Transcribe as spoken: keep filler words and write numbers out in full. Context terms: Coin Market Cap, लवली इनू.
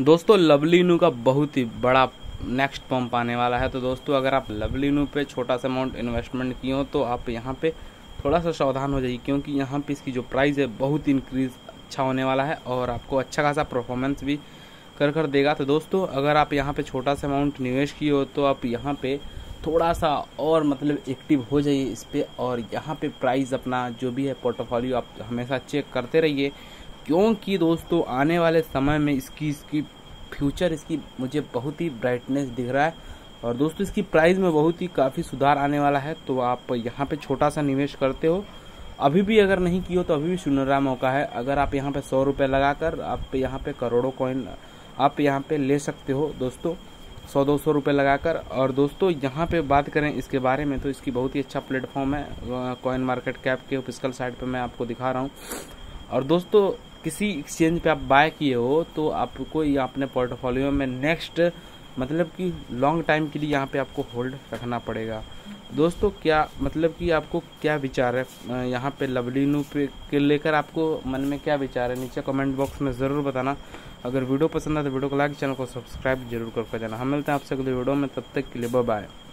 दोस्तों लवली इनू का बहुत ही बड़ा नेक्स्ट पंप आने वाला है। तो दोस्तों अगर आप लवली इनू पे छोटा सा अमाउंट इन्वेस्टमेंट किए हो तो आप यहाँ पे थोड़ा सा सावधान हो जाइए, क्योंकि यहाँ पे इसकी जो प्राइस है बहुत इंक्रीज अच्छा होने वाला है और आपको अच्छा खासा परफॉर्मेंस भी कर कर देगा। तो दोस्तों अगर आप यहाँ पे छोटा सा अमाउंट निवेश किए हो तो आप यहाँ पे थोड़ा सा और मतलब एक्टिव हो जाइए इस पर, और यहाँ पे प्राइस अपना जो भी है पोर्टफोलियो आप हमेशा चेक करते रहिए, क्योंकि दोस्तों आने वाले समय में इसकी इसकी फ्यूचर इसकी मुझे बहुत ही ब्राइटनेस दिख रहा है। और दोस्तों इसकी प्राइस में बहुत ही काफ़ी सुधार आने वाला है। तो आप यहाँ पे छोटा सा निवेश करते हो, अभी भी अगर नहीं किए हो तो अभी भी सुनहरा मौका है। अगर आप यहाँ पे सौ रुपये लगा कर आप यहाँ पे करोड़ों कॉइन आप यहाँ पे ले सकते हो दोस्तों, सौ दो सौ रुपये लगा कर। और दोस्तों यहाँ पे बात करें इसके बारे में तो इसकी बहुत ही अच्छा प्लेटफॉर्म है, कॉइन मार्केट कैप के ऑफिशियल साइट पर मैं आपको दिखा रहा हूँ। और दोस्तों किसी एक्सचेंज पे आप बाय किए हो तो आपको ये अपने पोर्टफोलियो में नेक्स्ट मतलब कि लॉन्ग टाइम के लिए यहाँ पे आपको होल्ड रखना पड़ेगा। दोस्तों क्या मतलब कि आपको क्या विचार है यहाँ पे लवली इनू पे के लेकर, आपको मन में क्या विचार है नीचे कमेंट बॉक्स में ज़रूर बताना। अगर वीडियो पसंद आए तो वीडियो को लाइक, चैनल को सब्सक्राइब जरूर करके जाना। हम मिलते हैं आपसे अगले वीडियो में, तब तक के लिए बाय बाय।